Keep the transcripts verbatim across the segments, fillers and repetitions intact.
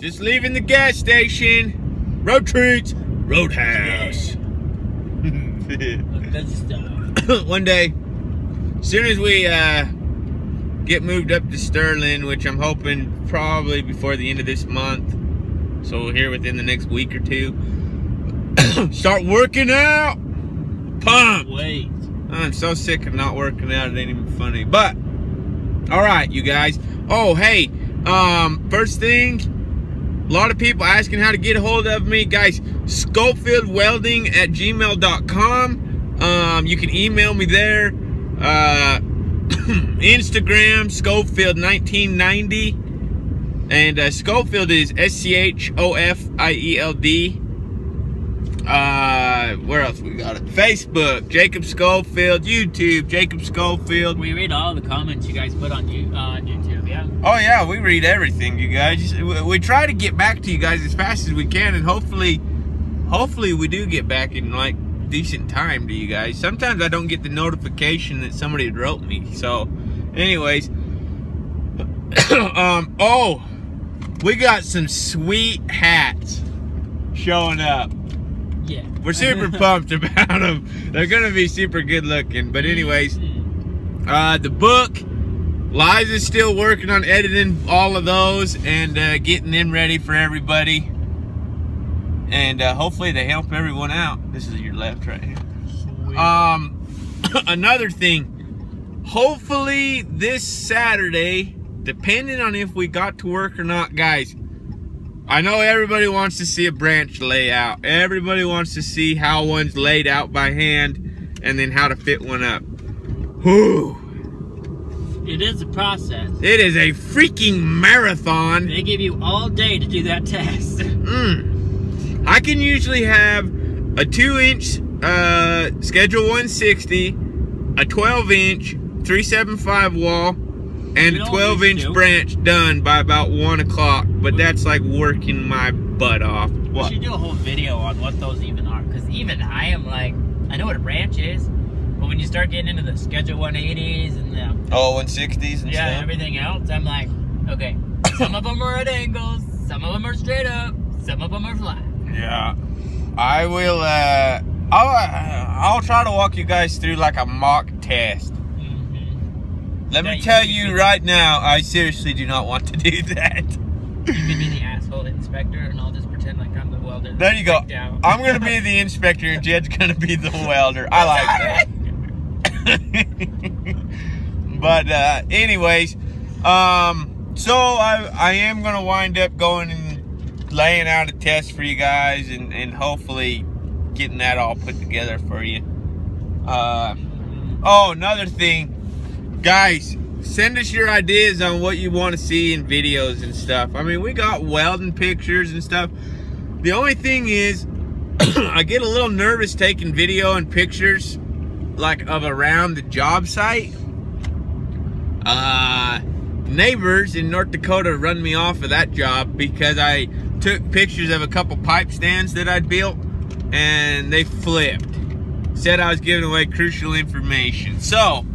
Just leaving the gas station. Road treats, Roadhouse. One day, as soon as we uh, get moved up to Sterling, which I'm hoping probably before the end of this month, so here within the next week or two, start working out. Pumped. Wait. I'm so sick of not working out. It ain't even funny. But, all right, you guys. Oh, hey, um, first thing, a lot of people asking how to get a hold of me. Guys, schofield welding at gmail dot com. Um, you can email me there. Uh, Instagram, schofield nineteen ninety. And uh, Schofield is S C H O F I E L D. Uh, where else we got it? Facebook, Jacob Schofield. YouTube, Jacob Schofield. We read all the comments you guys put on you, uh, on YouTube, yeah? Oh, yeah, we read everything, you guys. We, we try to get back to you guys as fast as we can, and hopefully, hopefully we do get back in, like, decent time to you guys. Sometimes I don't get the notification that somebody had wrote me. So, anyways. um, oh, we got some sweet hats showing up. Yeah. We're super pumped about them. They're going to be super good looking. But anyways, uh, the book, Liza's still working on editing all of those and uh, getting them ready for everybody. And uh, hopefully they help everyone out. This is your left right here. Sweet. Um, another thing, hopefully this Saturday, depending on if we got to work or not, guys, I know everybody wants to see a branch layout. Everybody wants to see how one's laid out by hand and then how to fit one up. Whew. It is a process. It is a freaking marathon. They give you all day to do that test. mm. I can usually have a two inch uh, schedule one sixty, a twelve inch three seventy-five wall, and a twelve inch branch done by about one o'clock, but that's like working my butt off. What? We should do a whole video on what those even are, because even I am like, I know what a branch is, but when you start getting into the schedule one eighties and the... Oh, one sixties and yeah, stuff. Yeah, everything else, I'm like, okay, some of them are at angles, some of them are straight up, some of them are flat. Yeah. I will, uh, I'll, I'll try to walk you guys through like a mock test. Let me tell you right now, I seriously do not want to do that. You could be the asshole inspector, and I'll just pretend like I'm the welder. There you go. I'm going to be the inspector, and Jed's going to be the welder. I like that. But uh, anyways, um, so I, I am going to wind up going and laying out a test for you guys, and, and hopefully getting that all put together for you. Uh, oh, another thing. Guys, send us your ideas on what you want to see in videos and stuff. I mean, we got welding pictures and stuff. The only thing is, I get a little nervous taking video and pictures, like, of around the job site. Uh, neighbors in North Dakota run me off of that job because I took pictures of a couple pipe stands that I'd built, and they flipped. Said I was giving away crucial information. So...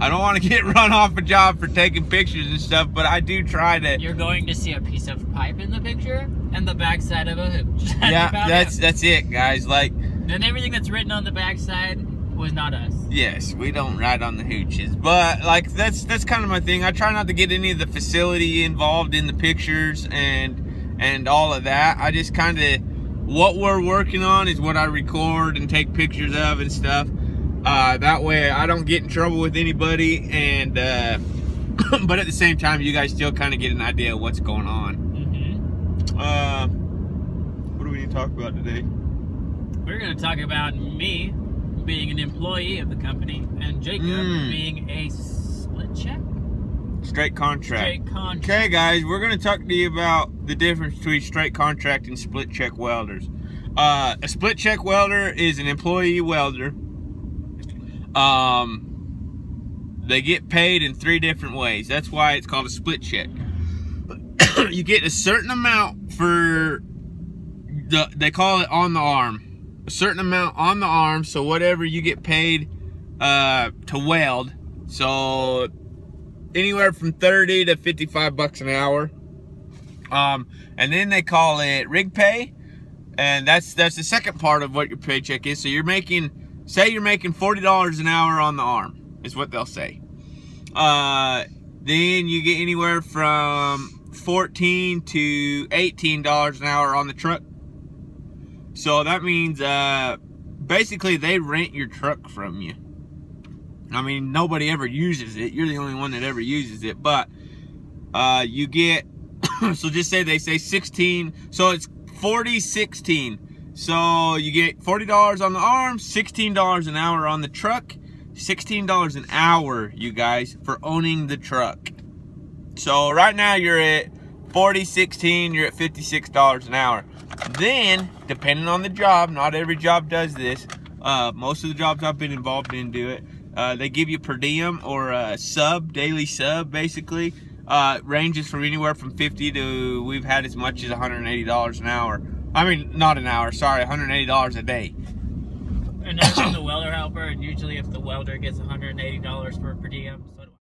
I don't want to get run off a job for taking pictures and stuff, but I do try to... You're going to see a piece of pipe in the picture and the backside of a hoop. That's yeah, that's it. that's it, guys. Like, and everything that's written on the backside was not us. Yes, we don't write on the hooches. But, like, that's that's kind of my thing. I try not to get any of the facility involved in the pictures and, and all of that. I just kind of... What we're working on is what I record and take pictures of and stuff. Uh, that way I don't get in trouble with anybody, and uh, but at the same time you guys still kind of get an idea of what's going on. Mm-hmm. Uh, what do we need to talk about today? We're going to talk about me being an employee of the company and Jacob mm. being a split check? Straight contract. Straight contract. Okay guys, we're going to talk to you about the difference between straight contract and split check welders. Uh, a split check welder is an employee welder. Um, they get paid in three different ways. That's why it's called a split check. You get a certain amount for the, they call it on the arm, a certain amount on the arm. So whatever you get paid, uh, to weld. So anywhere from thirty to fifty-five bucks an hour. Um, and then they call it rig pay. And that's that's the second part of what your paycheck is. So you're making, say you're making forty dollars an hour on the arm, is what they'll say. Uh, then you get anywhere from fourteen to eighteen dollars an hour on the truck. So that means uh, basically they rent your truck from you. I mean, nobody ever uses it. You're the only one that ever uses it. But uh, you get, so just say they say sixteen. So it's forty sixteen. So you get forty dollars on the arm, sixteen dollars an hour on the truck, sixteen dollars an hour, you guys, for owning the truck. So right now you're at forty sixteen, you're at fifty-six dollars an hour. Then, depending on the job, not every job does this. Uh, most of the jobs I've been involved in do it. Uh, they give you per diem or a sub, daily sub, basically. Uh, ranges from anywhere from fifty to, we've had as much as one hundred eighty dollars an hour. I mean, not an hour, sorry, one hundred eighty dollars a day. And that's from the welder helper, and usually if the welder gets one hundred eighty dollars for per diem, so do I.